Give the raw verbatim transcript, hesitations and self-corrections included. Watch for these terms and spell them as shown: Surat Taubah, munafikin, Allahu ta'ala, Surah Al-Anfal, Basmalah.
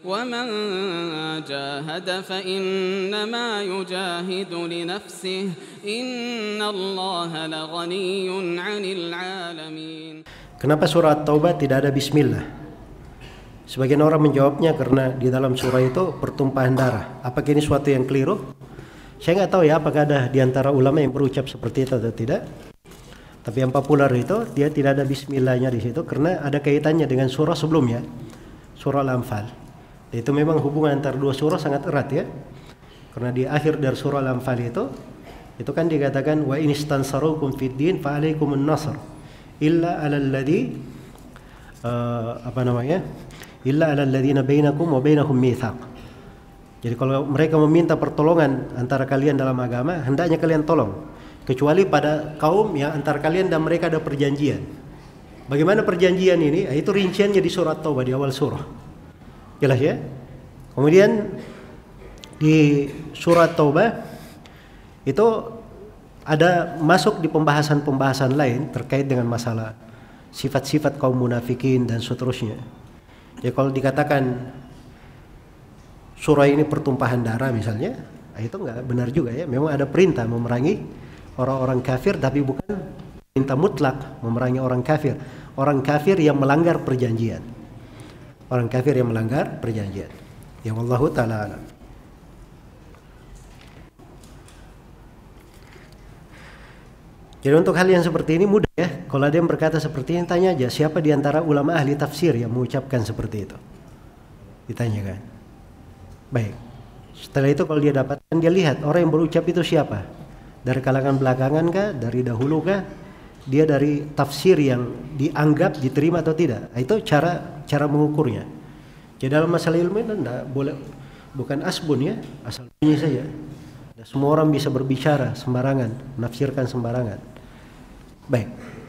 وَمَنْ جَاهَدَ فَإِنَّمَا يُجَاهِدُ لِنَفْسِهِ إِنَّ اللَّهَ لَغَنِيٌّ عَنِ الْعَالَمِينَ. Kenapa surat Taubah tidak ada bismillah? Sebagian orang menjawabnya karena di dalam surah itu pertumpahan darah. Apakah ini suatu yang keliru? Saya nggak tahu ya apakah ada di antara ulama yang berucap seperti itu atau tidak. Tapi yang populer itu dia tidak ada bismillahnya di situ karena ada kaitannya dengan surah sebelumnya, surah Al-Anfal. Itu memang hubungan antara dua surah sangat erat ya, karena di akhir dari surah Al-Anfal itu itu kan dikatakan wa in istansarukum fid din fa alaikumun nasr illa alal ladzi uh, apa namanya illa alal ladzina bainakum wa bainahum mitsaq. Jadi kalau mereka meminta pertolongan antara kalian dalam agama, hendaknya kalian tolong kecuali pada kaum yang antara kalian dan mereka ada perjanjian. Bagaimana perjanjian ini? Itu rinciannya di surat Taubah di awal surah. Jelas ya. Kemudian di surat Taubah itu ada masuk di pembahasan-pembahasan lain terkait dengan masalah sifat-sifat kaum munafikin dan seterusnya. Jadi kalau dikatakan surah ini pertumpahan darah misalnya, itu nggak benar juga ya. Memang ada perintah memerangi orang-orang kafir, tapi bukan perintah mutlak memerangi orang kafir. Orang kafir yang melanggar perjanjian. Orang kafir yang melanggar perjanjian. Ya Allahu ta'ala. Jadi untuk hal yang seperti ini mudah ya. Kalau ada yang berkata seperti ini, tanya aja siapa di antara ulama ahli tafsir yang mengucapkan seperti itu. Ditanyakan. Baik. Setelah itu kalau dia dapatkan, dia lihat orang yang berucap itu siapa. Dari kalangan belakangan kah? Dari dahulu kah? Dia dari tafsir yang dianggap diterima atau tidak. Itu cara cara mengukurnya. Jadi dalam masalah ilmu itu enggak boleh, bukan asbun ya, asal bunyi saja. Semua orang bisa berbicara sembarangan, menafsirkan sembarangan. Baik.